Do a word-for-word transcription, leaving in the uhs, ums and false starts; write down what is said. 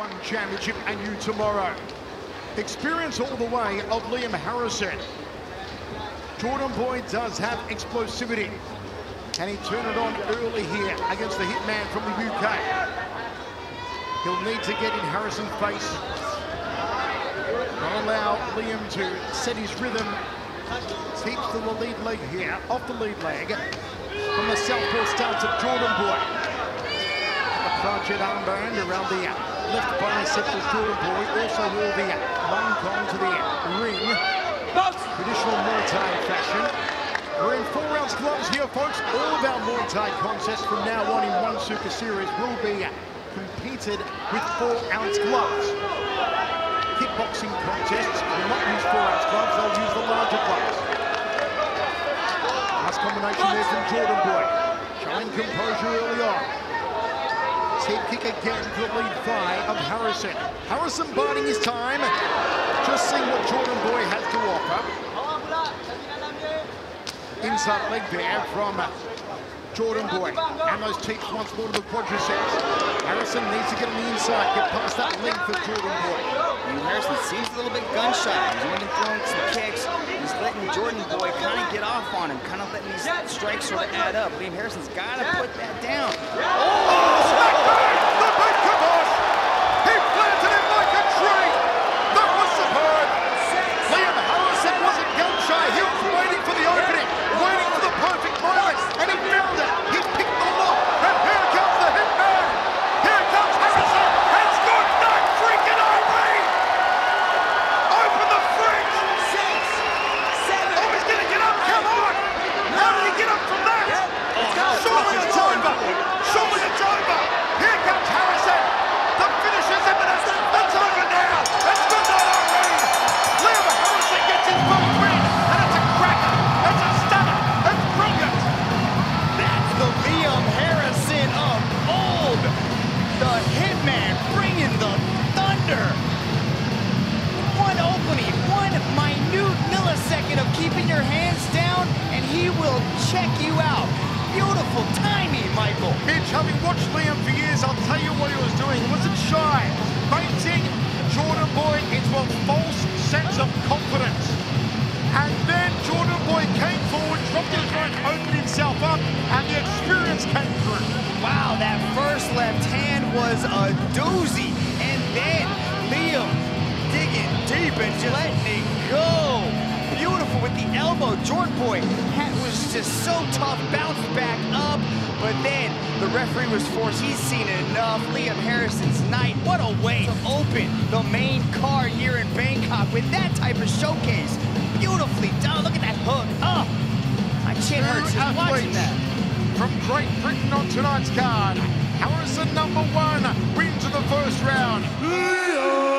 ONE Championship and you tomorrow. Experience all the way of Liam Harrison. Jordan Boyd does have explosivity. Can he turn it on early here against the hitman from the U K? He'll need to get in Harrison's face. Not allow Liam to set his rhythm. Keeps to the lead leg here, off the lead leg. From the southpaw stance of Jordan Boyd. The crotchet armband around the left bicep of Jordan Boyd. Also wore the long con to the ring. Traditional Muay Thai fashion. We're in full rounds gloves here, folks. All of our Muay Thai contests from now on in ONE Super Series will be competed with four ounce gloves. Kickboxing contests will not use four ounce gloves, they'll use the larger gloves. Last combination there from Jordan Boyd. Showing composure early on. Head kick again to the lead thigh of Harrison. Harrison biding his time. Just seeing what Jordan Boyd has to offer. Inside leg there from Jordan Boyd. And those cheeks once more to the quadriceps. Harrison needs to get on the inside, get past that length of Jordan Boyd. I mean, Harrison sees a little bit gun shy. He's winning, throwing some kicks. He's letting Jordan Boyd kind of get off on him, kind of letting these strikes sort of add up. Liam Harrison's got to put that down. Oh! Check you out. Beautiful timing, Michael. Mitch, having watched Liam for years, I'll tell you what he was doing. He wasn't shy. Baiting Jordan Boyd into a false sense of confidence. And then Jordan Boyd came forward, dropped his right, opened himself up, and the experience came through. Wow, that first left hand was a doozy. And then Liam digging deep and just letting it go. Beautiful with the elbow. Jordan Boyd had just so tough, bounced back up, but then the referee was forced. He's seen enough. Liam Harrison's night. What a way to open the main card here in Bangkok with that type of showcase. Beautifully done. Look at that hook. Oh, my chin hurts just watching that. From Great Britain on tonight's card, Harrison number one wins in the first round. Liam.